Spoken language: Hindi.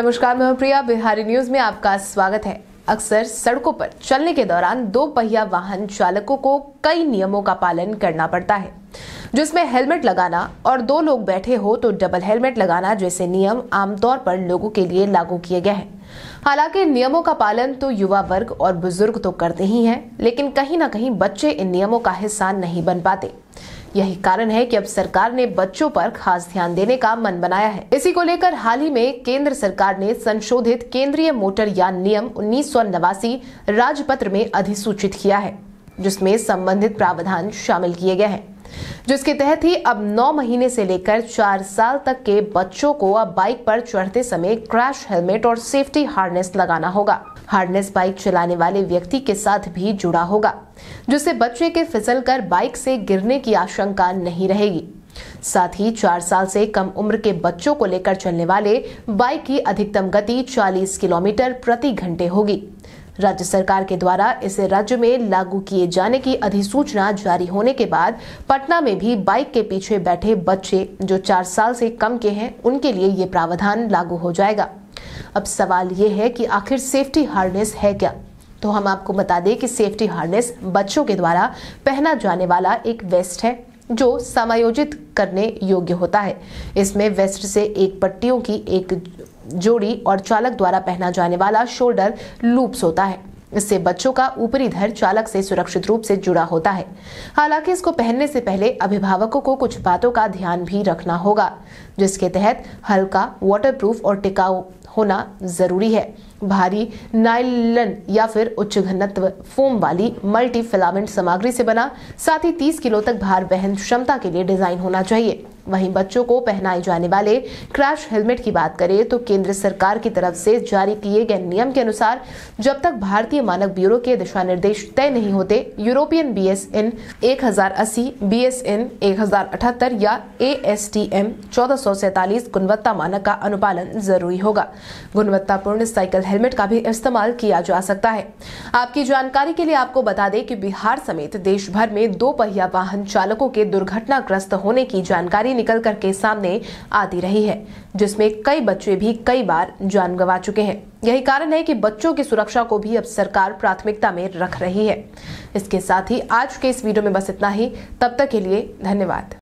नमस्कार, मैं प्रिया, बिहारी न्यूज में आपका स्वागत है। अक्सर सड़कों पर चलने के दौरान दो पहिया वाहन चालकों को कई नियमों का पालन करना पड़ता है, जिसमें हेलमेट लगाना और दो लोग बैठे हो तो डबल हेलमेट लगाना जैसे नियम आमतौर पर लोगों के लिए लागू किए गए हैं। हालांकि नियमों का पालन तो युवा वर्ग और बुजुर्ग तो करते ही हैं, लेकिन कहीं ना कहीं बच्चे इन नियमों का हिस्सा नहीं बन पाते। यही कारण है कि अब सरकार ने बच्चों पर खास ध्यान देने का मन बनाया है। इसी को लेकर हाल ही में केंद्र सरकार ने संशोधित केंद्रीय मोटर यान नियम 1989 राजपत्र में अधिसूचित किया है, जिसमें संबंधित प्रावधान शामिल किए गए हैं, जिसके तहत ही अब 9 महीने से लेकर 4 साल तक के बच्चों को अब बाइक पर चढ़ते समय क्रैश हेलमेट और सेफ्टी हार्नेस लगाना होगा। हार्नेस बाइक चलाने वाले व्यक्ति के साथ भी जुड़ा होगा, जिससे बच्चे के फिसलकर बाइक से गिरने की आशंका नहीं रहेगी। साथ ही 4 साल से कम उम्र के बच्चों को लेकर चलने वाले बाइक की अधिकतम गति 40 किलोमीटर प्रति घंटे होगी। राज्य सरकार के द्वारा इसे राज्य में लागू किए जाने की अधिसूचना जारी होने के बाद पटना में भी बाइक के पीछे बैठे बच्चे जो 4 साल से कम के हैं, उनके लिए ये प्रावधान लागू हो जाएगा। अब सवाल ये है कि आखिर सेफ्टी हार्नेस है क्या? तो हम आपको बता दें कि सेफ्टी हार्नेस बच्चों के द्वारा पहना जाने वाला एक वेस्ट है, जो समायोजित करने योग्य होता है। इसमें वेस्ट से एक पट्टियों की एक जोड़ी और चालक द्वारा पहना जाने वाला शोल्डर लूप्स होता है। इससे बच्चों का ऊपरी धड़ चालक से सुरक्षित रूप से जुड़ा होता है। हालांकि इसको पहनने से पहले अभिभावकों को कुछ बातों का ध्यान भी रखना होगा, जिसके तहत हल्का, वाटरप्रूफ और टिकाऊ होना जरूरी है। भारी नायलन या फिर उच्च घनत्व फोम वाली मल्टी फिलामेंट सामग्री से बना, साथ ही 30 किलो तक भार वहन क्षमता के लिए डिजाइन होना चाहिए। वहीं बच्चों को पहनाए जाने वाले क्रैश हेलमेट की बात करें तो केंद्र सरकार की तरफ से जारी किए गए नियम के अनुसार जब तक भारतीय मानक ब्यूरो के दिशा निर्देश तय नहीं होते, यूरोपियन बीएसएन 1080, बीएसएन 1078 या एएसटीएम 1447 गुणवत्ता मानक का अनुपालन जरूरी होगा। गुणवत्तापूर्ण साइकिल हेलमेट का भी इस्तेमाल किया जा सकता है। आपकी जानकारी के लिए आपको बता दें कि बिहार समेत देश भर में दो पहिया वाहन चालकों के दुर्घटनाग्रस्त होने की जानकारी निकल करके सामने आती रही है, जिसमें कई बच्चे भी कई बार जान गंवा चुके हैं। यही कारण है कि बच्चों की सुरक्षा को भी अब सरकार प्राथमिकता में रख रही है। इसके साथ ही आज के इस वीडियो में बस इतना ही। तब तक के लिए धन्यवाद।